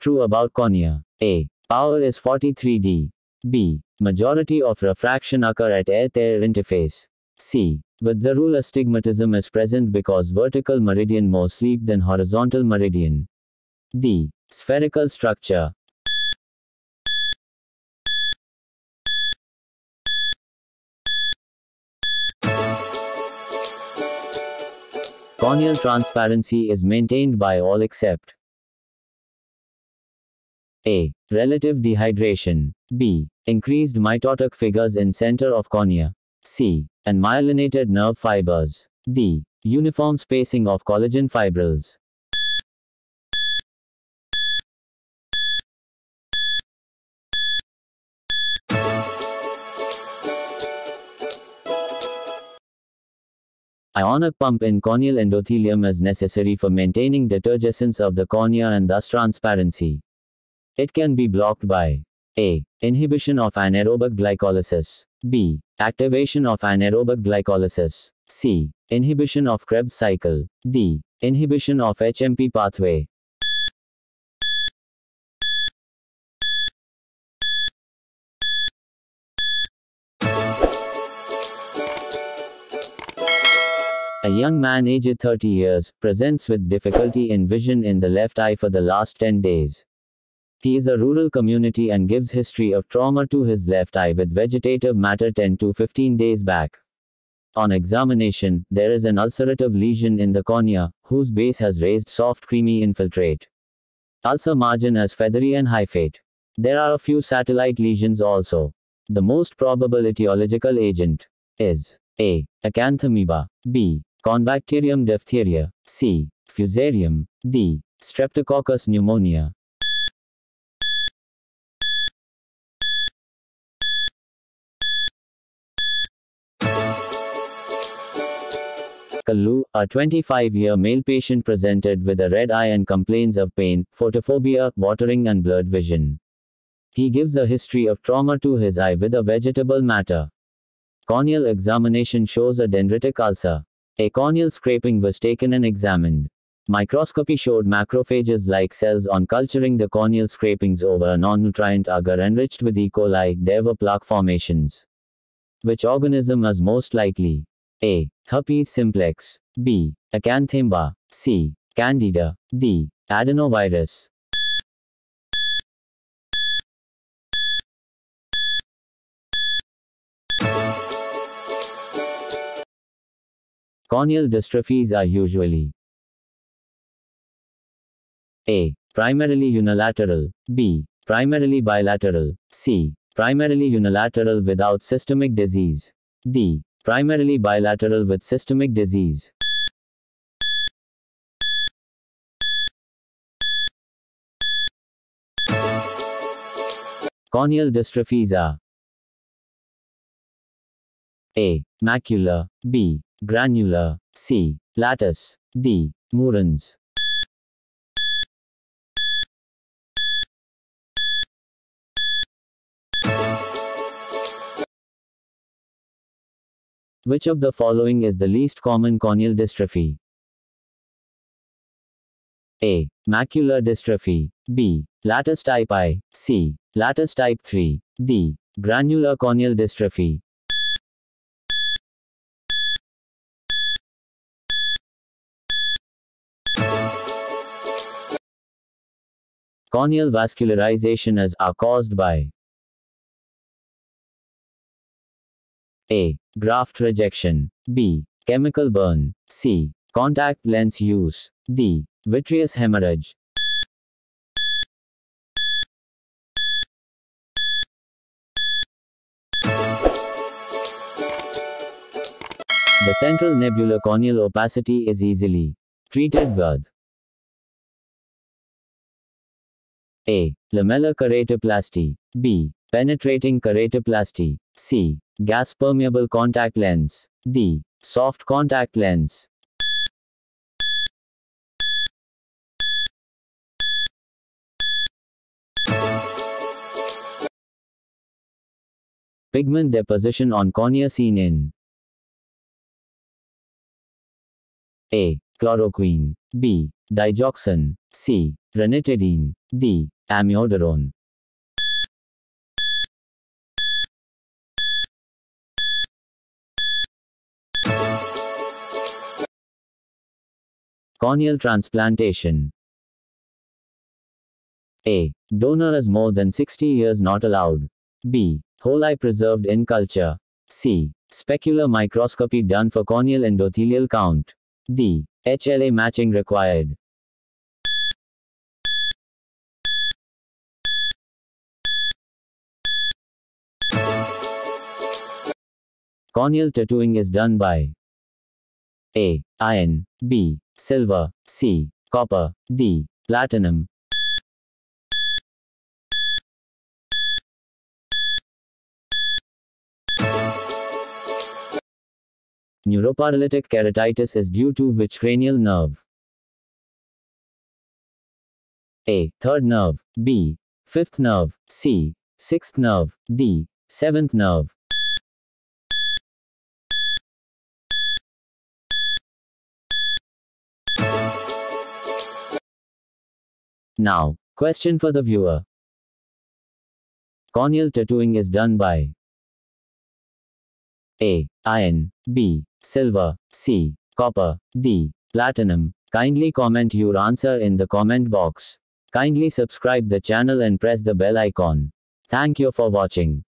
true about cornea? A. Power is 43D. B. Majority of refraction occur at air-tear interface. C. With the rule astigmatism is present because vertical meridian more sleep than horizontal meridian. D. Spherical structure. Corneal transparency is maintained by all except A. Relative dehydration. B. Increased mitotic figures in center of cornea. C. And myelinated nerve fibers. D. Uniform spacing of collagen fibrils. Ionic pump in corneal endothelium is necessary for maintaining detergescence of the cornea and thus transparency. It can be blocked by A. Inhibition of anaerobic glycolysis. B. Activation of anaerobic glycolysis. C. Inhibition of Krebs cycle. D. Inhibition of HMP pathway. A young man aged 30 years presents with difficulty in vision in the left eye for the last 10 days. He is a rural community and gives history of trauma to his left eye with vegetative matter 10 to 15 days back. On examination, there is an ulcerative lesion in the cornea, whose base has raised soft creamy infiltrate. Ulcer margin is feathery and hyphate. There are a few satellite lesions also. The most probable etiological agent is A. Acanthamoeba. B. Cornebacterium diphtheriae. C. Fusarium. D. Streptococcus pneumonia. Kallu, a 25-year male patient presented with a red eye and complains of pain, photophobia, watering and blurred vision. He gives a history of trauma to his eye with a vegetable matter. Corneal examination shows a dendritic ulcer. A corneal scraping was taken and examined. Microscopy showed macrophages-like cells on culturing the corneal scrapings over a non-nutrient agar enriched with E. coli. There were plaque formations. Which organism is most likely? A. Herpes simplex. B. Acanthamoeba. C. Candida. D. Adenovirus. Corneal dystrophies are usually A. Primarily unilateral. B. Primarily bilateral. C. Primarily unilateral without systemic disease. D. Primarily bilateral with systemic disease. Corneal dystrophies are A. Macular. B. Granular. C. Lattice. D. Murins. Which of the following is the least common corneal dystrophy? A. Macular dystrophy. B. Lattice type I. C. Lattice type 3. D. Granular corneal dystrophy. Corneal vascularization are caused by A. Graft rejection. B. Chemical burn. C. Contact lens use. D. Vitreous hemorrhage. The central nebular corneal opacity is easily treated with A. Lamellar keratoplasty. B. Penetrating keratoplasty. C. Gas permeable contact lens. D. Soft contact lens. Pigment deposition on cornea seen in A. Chloroquine. B. Digoxin. C. ranitidine, D. amiodarone. Corneal transplantation. A. Donor is more than 60 years not allowed. B. Whole eye preserved in culture. C. Specular microscopy done for corneal endothelial count. D. HLA matching required. Corneal tattooing is done by A. Iron, B. Silver, C. Copper, D. Platinum. Neuroparalytic keratitis is due to which cranial nerve? A. Third nerve, B. Fifth nerve, C. Sixth nerve, D. Seventh nerve. Now, question for the viewer. Corneal tattooing is done by A. Iron, B. Silver, C. Copper, D. Platinum. Kindly comment your answer in the comment box. Kindly subscribe the channel and press the bell icon. Thank you for watching.